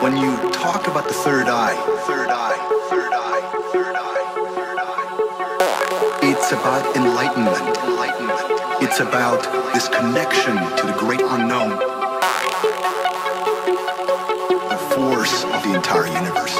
When you talk about the third eye, it's about enlightenment. It's about this connection to the great unknown, the force of the entire universe,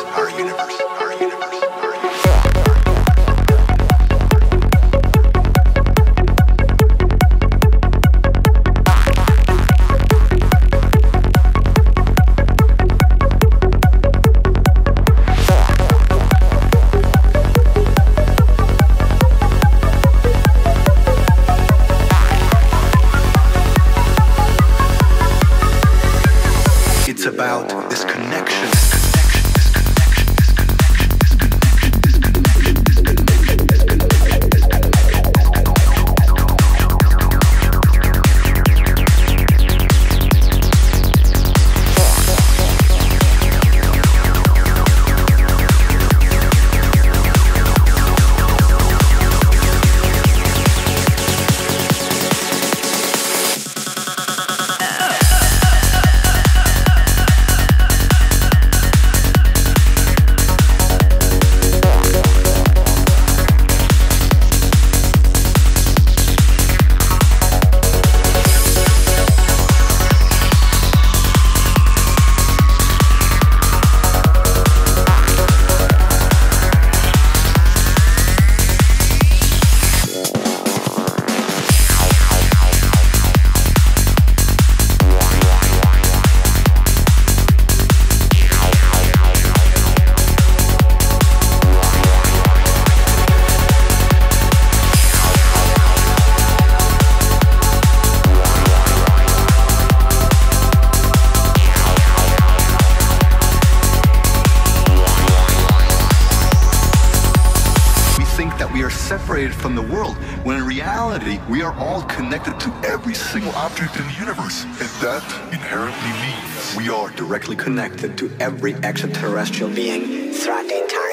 separated from the world, when in reality we are all connected to every single object in the universe, and that inherently means we are directly connected to every extraterrestrial being throughout the entire